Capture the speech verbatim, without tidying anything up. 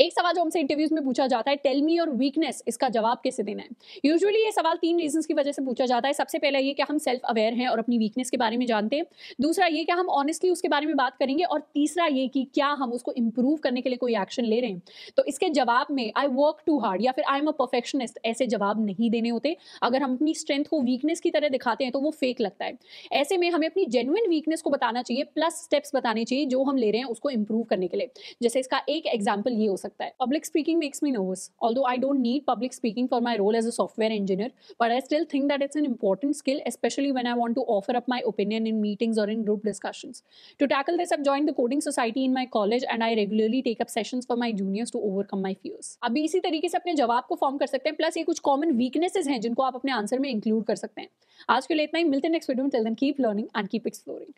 एक सवाल जो हमसे इंटरव्यूज में पूछा जाता है, टेल मी योर वीकनेस, इसका जवाब कैसे देना है? यूजुअली ये सवाल तीन रीजंस की वजह से पूछा जाता है। सबसे पहला ये कि हम सेल्फ अवेयर हैं और अपनी वीकनेस के बारे में जानते हैं, दूसरा ये कि हम ऑनेस्टली उसके बारे में बात करेंगे, और तीसरा ये कि क्या हम उसको इंप्रूव करने के लिए कोई एक्शन ले रहे हैं। तो इसके जवाब में आई वर्क टू हार्ड या फिर आई एम अ परफेक्शनिस्ट, ऐसे जवाब नहीं देने होते। अगर हम अपनी स्ट्रेंथ को वीकनेस की तरह दिखाते हैं तो वो फेक लगता है। ऐसे में हमें अपनी जेन्युइन वीकनेस को बताना चाहिए, प्लस स्टेप्स बताने चाहिए जो हम ले रहे हैं उसको इंप्रूव करने के लिए। जैसे इसका एक एग्जाम्पल ये हो सकता है, public speaking makes me nervous, although I don't need public speaking for my role as a software engineer, but I still think that it's an important skill, specially when I want to offer up my opinion in meetings और in group discussions. To tackle this I joined the coding society in my college and I regularly take up sessions for my juniors to overcome my fears. अभी इसी तरीके से अपने जवाब को form कर सकते हैं, प्लस ये कुछ कॉमन वीकनेसेस हैं जिनको आप अपने आंसर में इंक्लूड कर सकते हैं। आज के लिए इतना ही, मिलते हैं नेक्स्ट वीडियो में। Till then keep learning and keep exploring.